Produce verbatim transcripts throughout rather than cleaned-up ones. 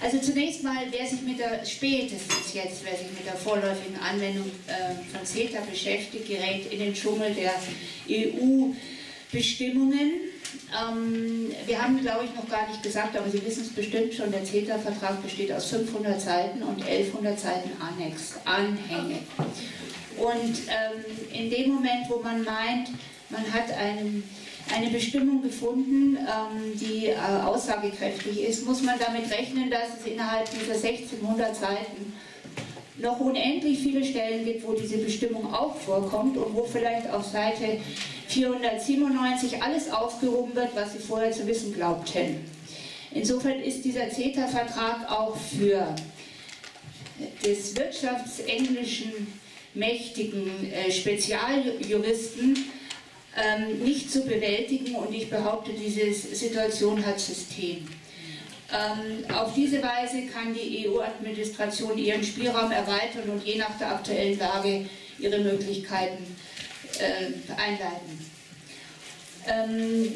Also zunächst mal, wer sich mit der, spätestens jetzt, wer sich mit der vorläufigen Anwendung äh, von CETA beschäftigt, gerät in den Dschungel der E U-Bestimmungen. Ähm, wir haben, glaube ich, noch gar nicht gesagt, aber Sie wissen es bestimmt schon, der CETA-Vertrag besteht aus fünfhundert Seiten und elfhundert Seiten Annex, Anhänge. Und ähm, in dem Moment, wo man meint, man hat einen, eine Bestimmung gefunden, ähm, die äh, aussagekräftig ist, muss man damit rechnen, dass es innerhalb dieser sechzehnhundert Seiten noch unendlich viele Stellen gibt, wo diese Bestimmung auch vorkommt und wo vielleicht auf Seite vierhundertsiebenundneunzig alles aufgehoben wird, was Sie vorher zu wissen glaubten. Insofern ist dieser CETA-Vertrag auch für des wirtschaftsenglischen mächtigen äh, Spezialjuristen ähm, nicht zu bewältigen, und ich behaupte, diese Situation hat System. Ähm, auf diese Weise kann die E U-Administration ihren Spielraum erweitern und je nach der aktuellen Lage ihre Möglichkeiten äh, einleiten. Ähm,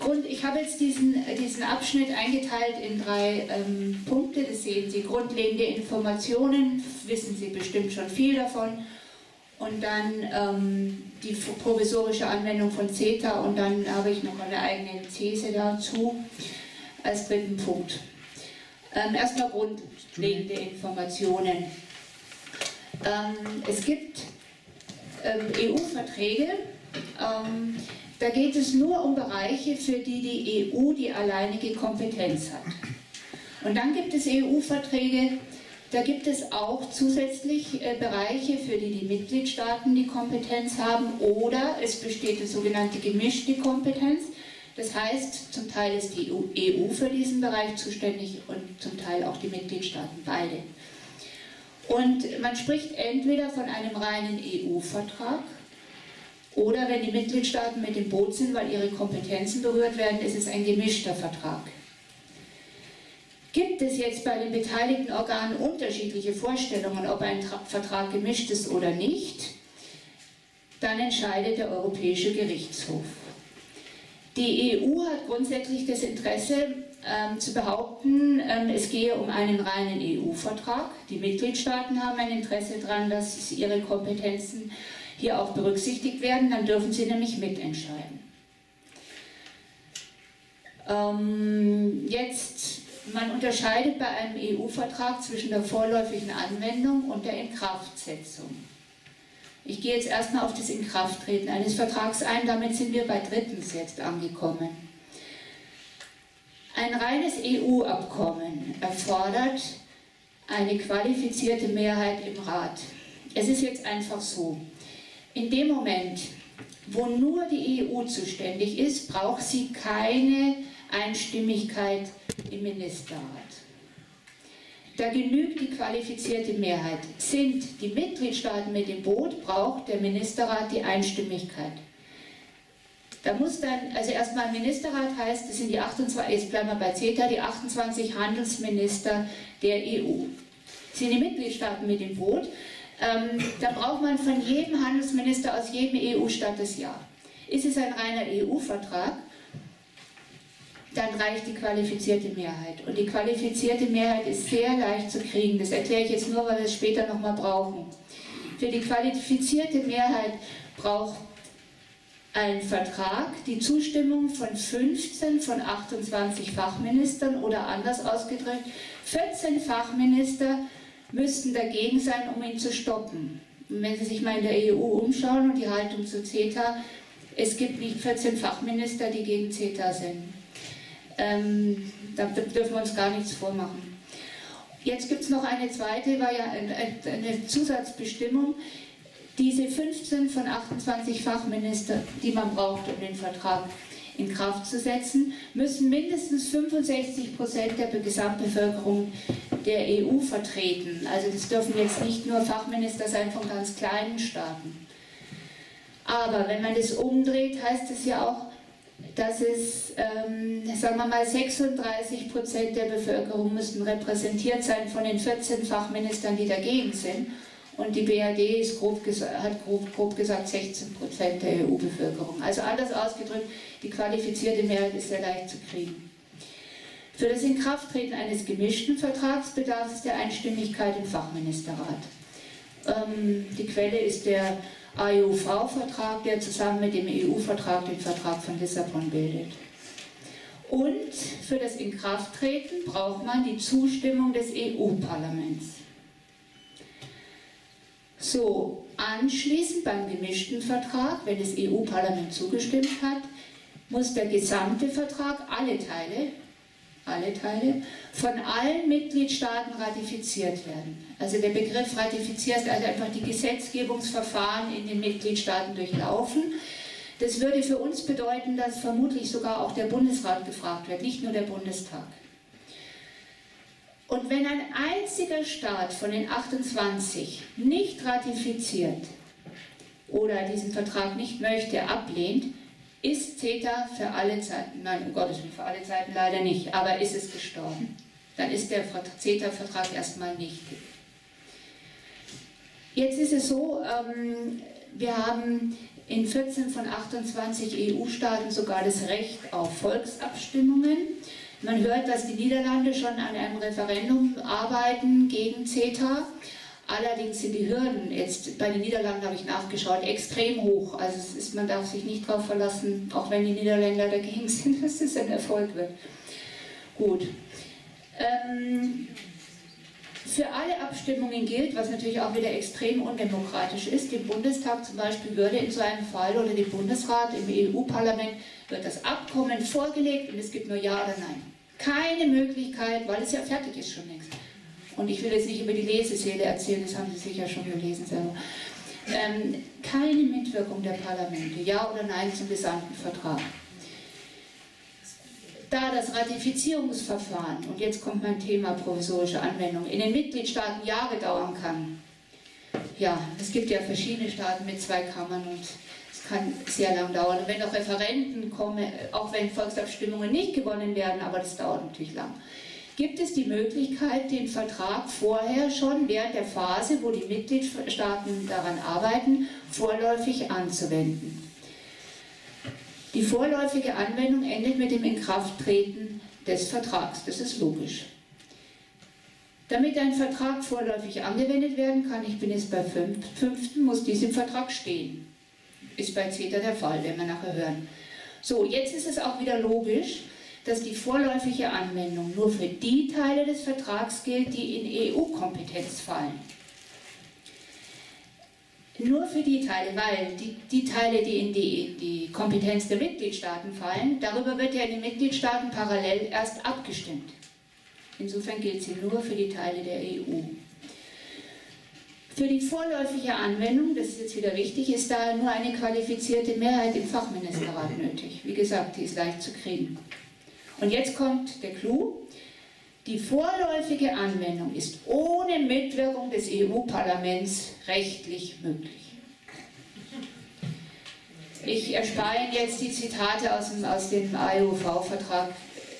Grund, ich habe jetzt diesen, diesen Abschnitt eingeteilt in drei ähm, Punkte, das sehen Sie, grundlegende Informationen, wissen Sie bestimmt schon viel davon, und dann ähm, die provisorische Anwendung von CETA, und dann habe ich noch eine eigene These dazu als dritten Punkt. Ähm, erstmal grundlegende Informationen. Ähm, es gibt ähm, E U-Verträge, ähm, da geht es nur um Bereiche, für die die E U die alleinige Kompetenz hat. Und dann gibt es E U-Verträge, da gibt es auch zusätzlich äh, Bereiche, für die die Mitgliedstaaten die Kompetenz haben, oder es besteht eine sogenannte gemischte Kompetenz. Das heißt, zum Teil ist die E U für diesen Bereich zuständig und zum Teil auch die Mitgliedstaaten, beide. Und man spricht entweder von einem reinen E U-Vertrag, oder wenn die Mitgliedstaaten mit dem Boot sind, weil ihre Kompetenzen berührt werden, ist es ein gemischter Vertrag. Gibt es jetzt bei den beteiligten Organen unterschiedliche Vorstellungen, ob ein Vertrag gemischt ist oder nicht, dann entscheidet der Europäische Gerichtshof. Die E U hat grundsätzlich das Interesse ähm, zu behaupten, ähm, es gehe um einen reinen E U-Vertrag. Die Mitgliedstaaten haben ein Interesse daran, dass ihre Kompetenzen hier auch berücksichtigt werden, dann dürfen Sie nämlich mitentscheiden. Ähm, jetzt, man unterscheidet bei einem E U-Vertrag zwischen der vorläufigen Anwendung und der Inkraftsetzung. Ich gehe jetzt erstmal auf das Inkrafttreten eines Vertrags ein, damit sind wir bei drittens jetzt angekommen. Ein reines E U-Abkommen erfordert eine qualifizierte Mehrheit im Rat. Es ist jetzt einfach so. In dem Moment, wo nur die E U zuständig ist, braucht sie keine Einstimmigkeit im Ministerrat. Da genügt die qualifizierte Mehrheit. Sind die Mitgliedstaaten mit im Boot, braucht der Ministerrat die Einstimmigkeit. Da muss dann, also erstmal Ministerrat heißt, das sind die achtundzwanzig, jetzt bleiben wir bei CETA, die achtundzwanzig Handelsminister der E U. Sind die Mitgliedstaaten mit im Boot? Ähm, da braucht man von jedem Handelsminister aus jedem E U-Staat das Ja. Ist es ein reiner E U-Vertrag, dann reicht die qualifizierte Mehrheit. Und die qualifizierte Mehrheit ist sehr leicht zu kriegen. Das erkläre ich jetzt nur, weil wir es später nochmal brauchen. Für die qualifizierte Mehrheit braucht ein Vertrag die Zustimmung von fünfzehn von achtundzwanzig Fachministern, oder anders ausgedrückt, vierzehn Fachminister müssten dagegen sein, um ihn zu stoppen. Und wenn Sie sich mal in der E U umschauen und die Haltung zu CETA, es gibt nicht vierzehn Fachminister, die gegen CETA sind. Ähm, da dürfen wir uns gar nichts vormachen. Jetzt gibt es noch eine zweite, war ja eine Zusatzbestimmung. Diese fünfzehn von achtundzwanzig Fachminister, die man braucht, um den Vertrag in Kraft zu setzen, müssen mindestens fünfundsechzig Prozent der Gesamtbevölkerung der E U vertreten. Also das dürfen jetzt nicht nur Fachminister sein von ganz kleinen Staaten. Aber wenn man das umdreht, heißt es ja auch, dass es, ähm, sagen wir mal, sechsunddreißig Prozent der Bevölkerung müssen repräsentiert sein von den vierzehn Fachministern, die dagegen sind. Und die B R D ist grob hat grob, grob gesagt sechzehn Prozent der E U-Bevölkerung. Also anders ausgedrückt, die qualifizierte Mehrheit ist sehr leicht zu kriegen. Für das Inkrafttreten eines gemischten Vertrags bedarf es der Einstimmigkeit im Fachministerrat. Ähm, die Quelle ist der A E U V Vertrag, der zusammen mit dem E U Vertrag den Vertrag von Lissabon bildet. Und für das Inkrafttreten braucht man die Zustimmung des E U Parlaments. So, anschließend beim gemischten Vertrag, wenn das E U Parlament zugestimmt hat, muss der gesamte Vertrag, alle Teile, alle Teile, von allen Mitgliedstaaten ratifiziert werden. Also der Begriff ratifiziert ist also einfach die Gesetzgebungsverfahren in den Mitgliedstaaten durchlaufen. Das würde für uns bedeuten, dass vermutlich sogar auch der Bundesrat gefragt wird, nicht nur der Bundestag. Und wenn ein einziger Staat von den achtundzwanzig nicht ratifiziert oder diesen Vertrag nicht möchte, ablehnt, ist CETA für alle Zeiten, nein, um Gottes Willen, für alle Zeiten leider nicht, aber ist es gestorben. Dann ist der CETA-Vertrag erstmal nichtig. Jetzt ist es so, ähm, wir haben in vierzehn von achtundzwanzig E U Staaten sogar das Recht auf Volksabstimmungen. Man hört, dass die Niederlande schon an einem Referendum arbeiten gegen CETA. Allerdings sind die Hürden jetzt bei den Niederlanden, habe ich nachgeschaut, extrem hoch. Also es ist, man darf sich nicht darauf verlassen, auch wenn die Niederländer dagegen sind, dass es ein Erfolg wird. Gut. Ähm, für alle Abstimmungen gilt, was natürlich auch wieder extrem undemokratisch ist, dem Bundestag zum Beispiel würde in so einem Fall oder dem Bundesrat im E U Parlament wird das Abkommen vorgelegt und es gibt nur Ja oder Nein. Keine Möglichkeit, weil es ja fertig ist schon längst. Und ich will jetzt nicht über die Leseseele erzählen, das haben Sie sicher schon gelesen selber. Ähm, keine Mitwirkung der Parlamente, Ja oder Nein zum gesamten Vertrag. Da das Ratifizierungsverfahren, und jetzt kommt mein Thema provisorische Anwendung, in den Mitgliedstaaten Jahre dauern kann, ja, es gibt ja verschiedene Staaten mit zwei Kammern und es kann sehr lang dauern. Und wenn noch Referenden kommen, auch wenn Volksabstimmungen nicht gewonnen werden, aber das dauert natürlich lang. Gibt es die Möglichkeit, den Vertrag vorher schon während der Phase, wo die Mitgliedstaaten daran arbeiten, vorläufig anzuwenden. Die vorläufige Anwendung endet mit dem Inkrafttreten des Vertrags, das ist logisch. Damit ein Vertrag vorläufig angewendet werden kann, ich bin jetzt bei fünften, muss dies im Vertrag stehen. Ist bei CETA der Fall, werden wir nachher hören. So, jetzt ist es auch wieder logisch, dass die vorläufige Anwendung nur für die Teile des Vertrags gilt, die in E U Kompetenz fallen. Nur für die Teile, weil die, die Teile, die in die, die Kompetenz der Mitgliedstaaten fallen, darüber wird ja in den Mitgliedstaaten parallel erst abgestimmt. Insofern gilt sie nur für die Teile der E U. Für die vorläufige Anwendung, das ist jetzt wieder wichtig, ist daher nur eine qualifizierte Mehrheit im Fachministerrat nötig. Wie gesagt, die ist leicht zu kriegen. Und jetzt kommt der Clou. Die vorläufige Anwendung ist ohne Mitwirkung des E U Parlaments rechtlich möglich. Ich erspare Ihnen jetzt die Zitate aus dem, aus dem A E U V Vertrag.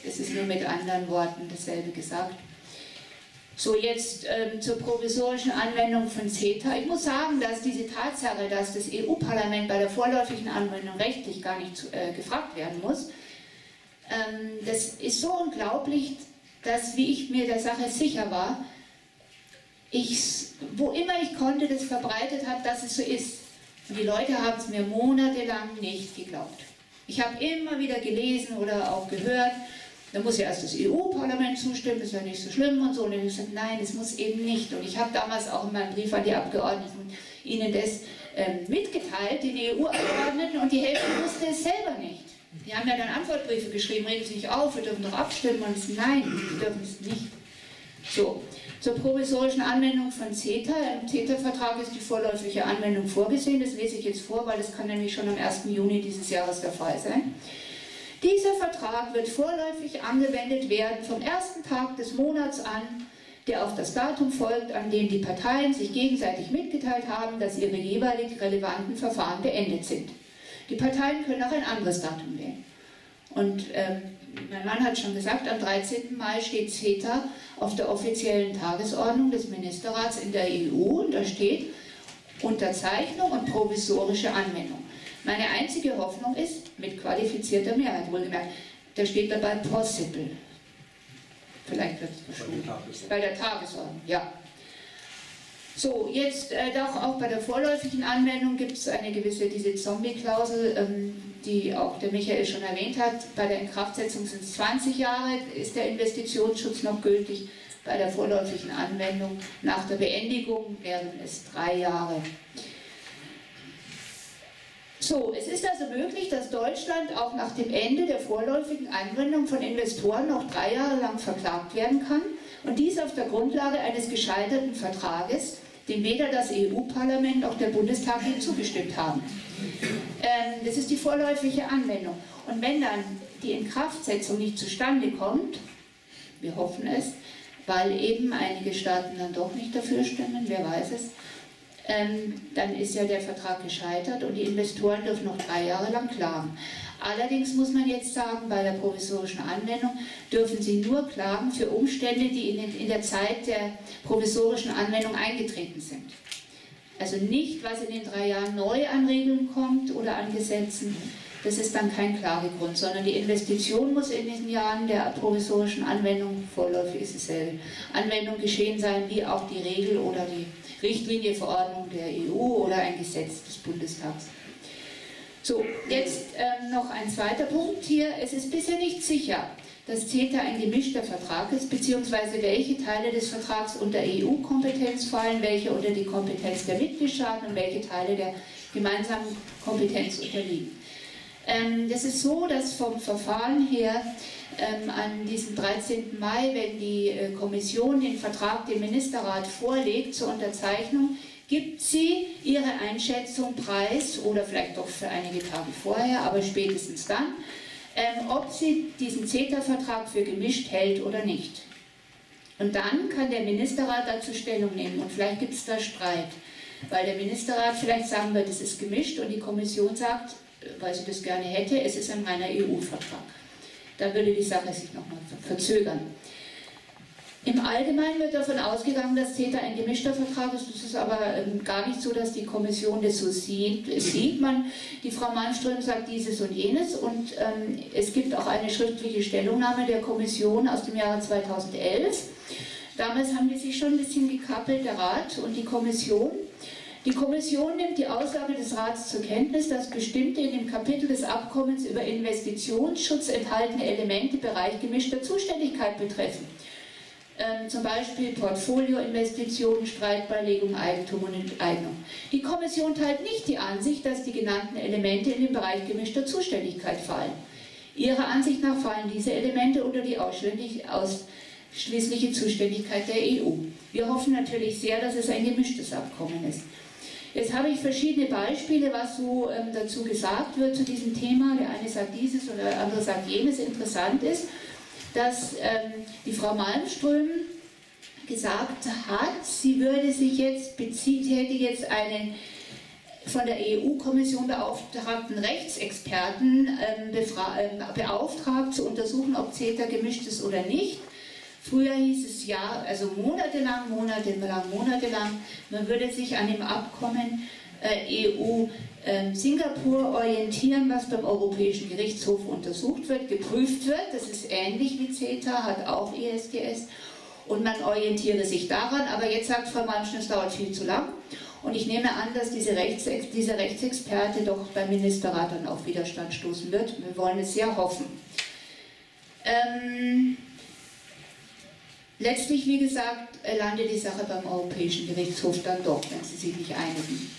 Es ist nur mit anderen Worten dasselbe gesagt. So, jetzt ähm, zur provisorischen Anwendung von CETA. Ich muss sagen, dass diese Tatsache, dass das E U Parlament bei der vorläufigen Anwendung rechtlich gar nicht äh, gefragt werden muss, das ist so unglaublich, dass, wie ich mir der Sache sicher war, ich, wo immer ich konnte, das verbreitet habe, dass es so ist. Und die Leute haben es mir monatelang nicht geglaubt. Ich habe immer wieder gelesen oder auch gehört, da muss ja erst das E U Parlament zustimmen, das wäre nicht so schlimm und so. Und dann habe ich gesagt, nein, das muss eben nicht. Und ich habe damals auch in meinem Brief an die Abgeordneten ihnen das ähm, mitgeteilt, den E U Abgeordneten, und die Hälfte wusste es selber nicht. Die haben ja dann Antwortbriefe geschrieben, regen Sie nicht auf, wir dürfen doch abstimmen. Und es, nein, wir dürfen es nicht. So, zur provisorischen Anwendung von CETA. Im CETA-Vertrag ist die vorläufige Anwendung vorgesehen. Das lese ich jetzt vor, weil das kann nämlich schon am ersten Juni dieses Jahres der Fall sein. Dieser Vertrag wird vorläufig angewendet werden vom ersten Tag des Monats an, der auf das Datum folgt, an dem die Parteien sich gegenseitig mitgeteilt haben, dass ihre jeweilig relevanten Verfahren beendet sind. Die Parteien können auch ein anderes Datum wählen. Und ähm, mein Mann hat schon gesagt, am dreizehnten Mai steht CETA auf der offiziellen Tagesordnung des Ministerrats in der E U und da steht Unterzeichnung und provisorische Anwendung. Meine einzige Hoffnung ist, mit qualifizierter Mehrheit wohlgemerkt, da steht dabei possible. Vielleicht wird es bestimmt. Bei der Tagesordnung, ja. So, jetzt äh, doch auch bei der vorläufigen Anwendung gibt es eine gewisse, diese Zombie-Klausel, ähm, die auch der Michael schon erwähnt hat. Bei der Inkraftsetzung sind es zwanzig Jahre, ist der Investitionsschutz noch gültig. Bei der vorläufigen Anwendung nach der Beendigung wären es drei Jahre. So, es ist also möglich, dass Deutschland auch nach dem Ende der vorläufigen Anwendung von Investoren noch drei Jahre lang verklagt werden kann. Und dies auf der Grundlage eines gescheiterten Vertrages, dem weder das E U-Parlament noch der Bundestag zugestimmt haben. Ähm, das ist die vorläufige Anwendung. Und wenn dann die Inkraftsetzung nicht zustande kommt, wir hoffen es, weil eben einige Staaten dann doch nicht dafür stimmen, wer weiß es, ähm, dann ist ja der Vertrag gescheitert und die Investoren dürfen noch drei Jahre lang klagen. Allerdings muss man jetzt sagen, bei der provisorischen Anwendung dürfen sie nur klagen für Umstände, die in, den, in der Zeit der provisorischen Anwendung eingetreten sind. Also nicht, was in den drei Jahren neu an Regeln kommt oder an Gesetzen, das ist dann kein Klagegrund, sondern die Investition muss in diesen Jahren der provisorischen Anwendung, vorläufig ist dieselbe Anwendung, geschehen sein, wie auch die Regel oder die Richtlinie, Verordnung der E U oder ein Gesetz des Bundestags. So, jetzt ähm, noch ein zweiter Punkt hier. Es ist bisher nicht sicher, dass CETA ein gemischter Vertrag ist, beziehungsweise welche Teile des Vertrags unter E U-Kompetenz fallen, welche unter die Kompetenz der Mitgliedstaaten und welche Teile der gemeinsamen Kompetenz unterliegen. Ähm, das ist so, dass vom Verfahren her ähm, an diesem dreizehnten Mai, wenn die äh, Kommission den Vertrag dem Ministerrat vorlegt zur Unterzeichnung, gibt sie ihre Einschätzung preis, oder vielleicht doch für einige Tage vorher, aber spätestens dann, ähm, ob sie diesen CETA-Vertrag für gemischt hält oder nicht. Und dann kann der Ministerrat dazu Stellung nehmen und vielleicht gibt es da Streit, weil der Ministerrat vielleicht sagen wird, es ist gemischt und die Kommission sagt, weil sie das gerne hätte, es ist ein reiner E U-Vertrag. Da würde die Sache sich nochmal verzögern. Im Allgemeinen wird davon ausgegangen, dass CETA ein gemischter Vertrag ist. Das ist aber ähm, gar nicht so, dass die Kommission das so sieht. Es sieht man, die Frau Malmström sagt dieses und jenes. Und ähm, es gibt auch eine schriftliche Stellungnahme der Kommission aus dem Jahre zweitausendelf. Damals haben die sich schon ein bisschen gekappelt, der Rat und die Kommission. Die Kommission nimmt die Aussage des Rats zur Kenntnis, dass bestimmte in dem Kapitel des Abkommens über Investitionsschutz enthaltene Elemente Bereich gemischter Zuständigkeit betreffen. Ähm, zum Beispiel Portfolioinvestitionen, Streitbeilegung, Eigentum und Enteignung. Die Kommission teilt nicht die Ansicht, dass die genannten Elemente in den Bereich gemischter Zuständigkeit fallen. Ihrer Ansicht nach fallen diese Elemente unter die ausschließliche Zuständigkeit der E U. Wir hoffen natürlich sehr, dass es ein gemischtes Abkommen ist. Jetzt habe ich verschiedene Beispiele, was so ähm, dazu gesagt wird zu diesem Thema. Der eine sagt dieses und der andere sagt jenes. Interessant ist, dass ähm, die Frau Malmström gesagt hat, sie würde sich jetzt bezieht, hätte jetzt einen von der E U-Kommission beauftragten Rechtsexperten ähm, ähm, beauftragt, zu untersuchen, ob CETA gemischt ist oder nicht. Früher hieß es ja, also monatelang, monatelang, monatelang, man würde sich an dem Abkommen äh, E U Singapur orientieren, was beim Europäischen Gerichtshof untersucht wird, geprüft wird. Das ist ähnlich wie CETA, hat auch I S D S und man orientiere sich daran. Aber jetzt sagt Frau Malmström, es dauert viel zu lang. Und ich nehme an, dass diese Rechtsex dieser Rechtsexperte doch beim Ministerrat dann auf Widerstand stoßen wird. Wir wollen es sehr hoffen. Ähm Letztlich, wie gesagt, landet die Sache beim Europäischen Gerichtshof dann doch, wenn sie sich nicht einigen.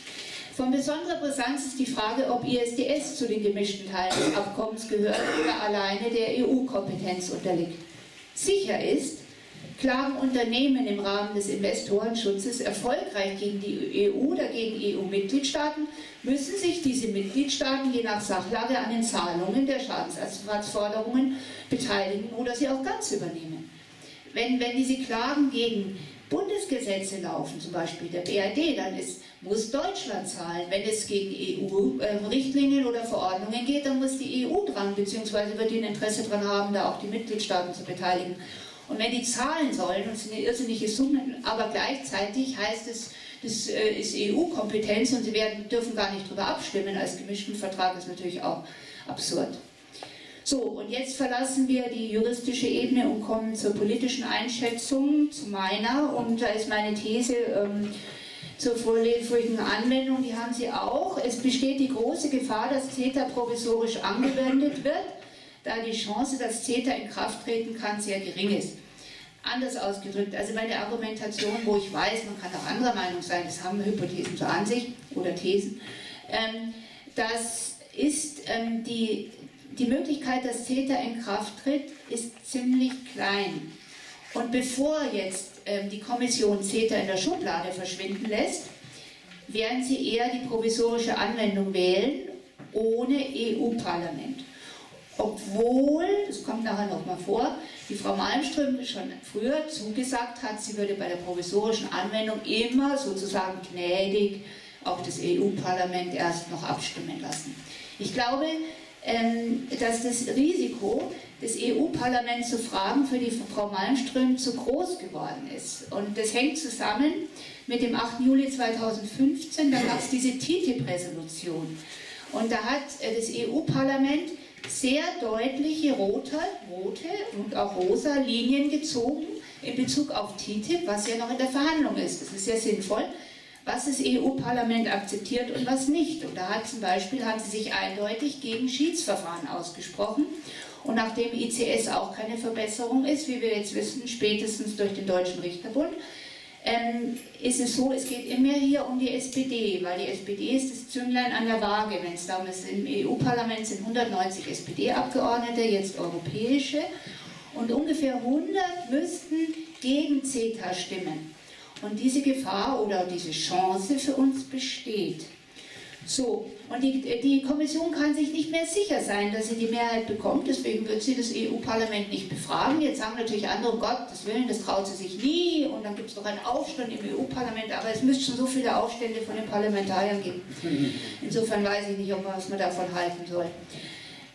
Von besonderer Brisanz ist die Frage, ob I S D S zu den gemischten Teilen des Abkommens gehört oder alleine der E U-Kompetenz unterliegt. Sicher ist, klagen Unternehmen im Rahmen des Investorenschutzes erfolgreich gegen die E U oder gegen E U-Mitgliedstaaten, müssen sich diese Mitgliedstaaten je nach Sachlage an den Zahlungen der Schadensersatzforderungen beteiligen oder sie auch ganz übernehmen. Wenn, wenn diese Klagen gegen Bundesgesetze laufen, zum Beispiel der B R D, dann ist, muss Deutschland zahlen. Wenn es gegen E U-Richtlinien oder Verordnungen geht, dann muss die E U dran, beziehungsweise wird die ein Interesse daran haben, da auch die Mitgliedstaaten zu beteiligen. Und wenn die zahlen sollen, und sind eine irrsinnige Summe, aber gleichzeitig heißt es, das ist E U-Kompetenz und sie werden, dürfen gar nicht darüber abstimmen, als gemischten Vertrag ist natürlich auch absurd. So, und jetzt verlassen wir die juristische Ebene und kommen zur politischen Einschätzung, zu meiner. Und da ist meine These ähm, zur vorläufigen Anwendung, die haben Sie auch. Es besteht die große Gefahr, dass CETA provisorisch angewendet wird, da die Chance, dass CETA in Kraft treten kann, sehr gering ist. Anders ausgedrückt, also bei der Argumentation, wo ich weiß, man kann auch anderer Meinung sein, das haben Hypothesen zur Ansicht oder Thesen, ähm, das ist ähm, die, die Möglichkeit, dass CETA in Kraft tritt, ist ziemlich klein. Und bevor jetzt ähm, die Kommission CETA in der Schublade verschwinden lässt, werden sie eher die provisorische Anwendung wählen, ohne E U-Parlament. Obwohl, das kommt nachher nochmal vor, die Frau Malmström schon früher zugesagt hat, sie würde bei der provisorischen Anwendung immer sozusagen gnädig auch das E U-Parlament erst noch abstimmen lassen. Ich glaube, dass das Risiko, das E U-Parlament zu fragen, für die Frau Malmström zu groß geworden ist. Und das hängt zusammen mit dem achten Juli zweitausendfünfzehn, da gab es diese T T I P-Resolution. Und da hat das E U-Parlament sehr deutliche rote, rote und auch rosa Linien gezogen in Bezug auf T T I P, was ja noch in der Verhandlung ist. Das ist sehr sinnvoll, was das E U-Parlament akzeptiert und was nicht. Und da hat zum Beispiel, haben sie sich eindeutig gegen Schiedsverfahren ausgesprochen. Und nachdem I C S auch keine Verbesserung ist, wie wir jetzt wissen, spätestens durch den Deutschen Richterbund, ähm, ist es so, es geht immer hier um die S P D, weil die S P D ist das Zünglein an der Waage. Wenn es darum ist, im E U-Parlament sind hundertneunzig S P D-Abgeordnete, jetzt europäische, und ungefähr hundert müssten gegen CETA stimmen. Und diese Gefahr oder diese Chance für uns besteht. So, und die, die Kommission kann sich nicht mehr sicher sein, dass sie die Mehrheit bekommt, deswegen wird sie das E U-Parlament nicht befragen. Jetzt sagen natürlich andere, um Gottes Willen, das traut sie sich nie und dann gibt es noch einen Aufstand im E U-Parlament, aber es müsste schon so viele Aufstände von den Parlamentariern geben. Insofern weiß ich nicht, ob man, was man davon halten soll.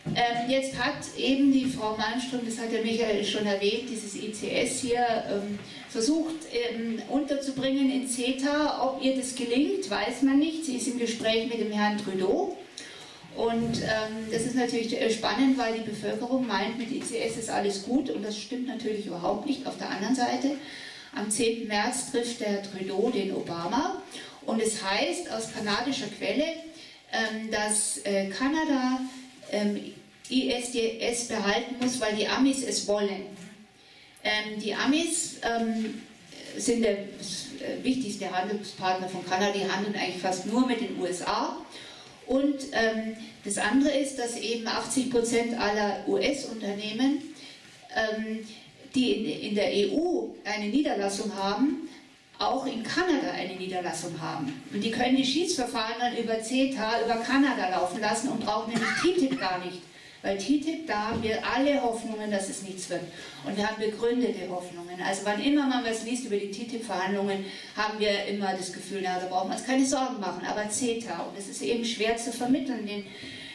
Ähm, jetzt hat eben die Frau Malmström, das hat der Michael schon erwähnt, dieses I C S hier ähm, versucht ähm, unterzubringen in CETA. Ob ihr das gelingt, weiß man nicht. Sie ist im Gespräch mit dem Herrn Trudeau und ähm, das ist natürlich spannend, weil die Bevölkerung meint, mit I C S ist alles gut und das stimmt natürlich überhaupt nicht. Auf der anderen Seite, am zehnten März trifft der Trudeau den Obama und es heißt aus kanadischer Quelle, ähm, dass äh, Kanada I S D S behalten muss, weil die Amis es wollen. Ähm, die Amis ähm, sind der wichtigste Handelspartner von Kanada, die handeln eigentlich fast nur mit den U S A. Und ähm, das andere ist, dass eben achtzig Prozent aller U S-Unternehmen, ähm, die in, in der E U eine Niederlassung haben, auch in Kanada eine Niederlassung haben. Und die können die Schiedsverfahren dann über CETA, über Kanada laufen lassen und brauchen nämlich T T I P gar nicht. Weil T T I P, da haben wir alle Hoffnungen, dass es nichts wird. Und wir haben begründete Hoffnungen. Also wann immer man was liest über die T T I P-Verhandlungen, haben wir immer das Gefühl, na, da brauchen wir uns keine Sorgen machen. Aber CETA, und das ist eben schwer zu vermitteln den,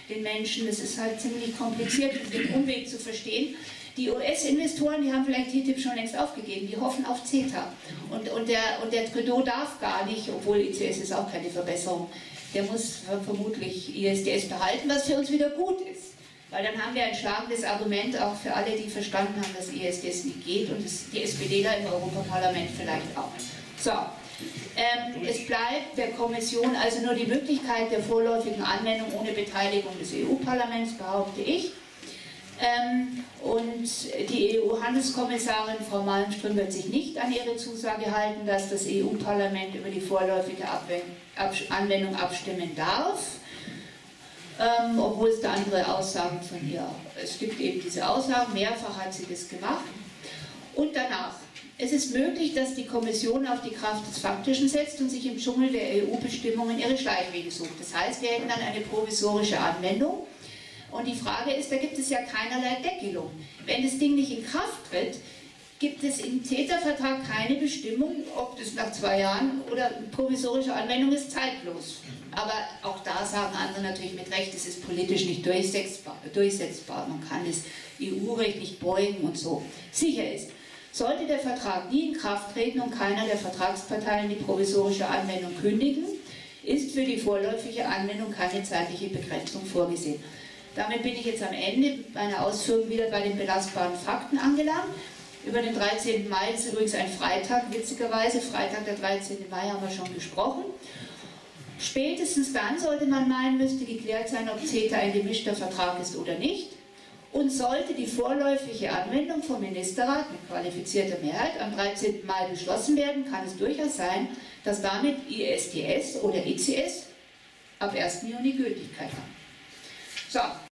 den Menschen, das ist halt ziemlich kompliziert, den Umweg zu verstehen. Die U S-Investoren, die haben vielleicht T T I P schon längst aufgegeben, die hoffen auf CETA. Und, und, der, und der Trudeau darf gar nicht, obwohl I C S ist auch keine Verbesserung, der muss vermutlich I S D S behalten, was für uns wieder gut ist. Weil dann haben wir ein schlagendes Argument auch für alle, die verstanden haben, dass I S D S nicht geht und das, die S P D da im Europaparlament vielleicht auch. So, ähm, es bleibt der Kommission also nur die Möglichkeit der vorläufigen Anwendung ohne Beteiligung des E U-Parlaments, behaupte ich. Ähm, und die E U-Handelskommissarin Frau Malmström wird sich nicht an ihre Zusage halten, dass das E U-Parlament über die vorläufige Anwendung abstimmen darf, ähm, obwohl es da andere Aussagen von ihr, es gibt eben diese Aussagen, mehrfach hat sie das gemacht. Und danach, es ist möglich, dass die Kommission auf die Kraft des Faktischen setzt und sich im Dschungel der E U-Bestimmungen ihre Schleichwege sucht. Das heißt, wir hätten dann eine provisorische Anwendung. Und die Frage ist, da gibt es ja keinerlei Deckelung. Wenn das Ding nicht in Kraft tritt, gibt es im CETA-Vertrag keine Bestimmung, ob das nach zwei Jahren oder provisorische Anwendung ist, zeitlos. Aber auch da sagen andere natürlich mit Recht, es ist politisch nicht durchsetzbar, durchsetzbar. Man kann das E U-Recht nicht beugen und so. Sicher ist, sollte der Vertrag nie in Kraft treten und keiner der Vertragsparteien die provisorische Anwendung kündigen, ist für die vorläufige Anwendung keine zeitliche Begrenzung vorgesehen. Damit bin ich jetzt am Ende meiner Ausführungen wieder bei den belastbaren Fakten angelangt. Über den dreizehnten Mai ist übrigens ein Freitag, witzigerweise. Freitag, der dreizehnte Mai, haben wir schon gesprochen. Spätestens dann sollte man meinen, müsste geklärt sein, ob CETA ein gemischter Vertrag ist oder nicht. Und sollte die vorläufige Anwendung vom Ministerrat mit qualifizierter Mehrheit am dreizehnten Mai beschlossen werden, kann es durchaus sein, dass damit I S D S oder I C S ab ersten Juni Gültigkeit haben. So.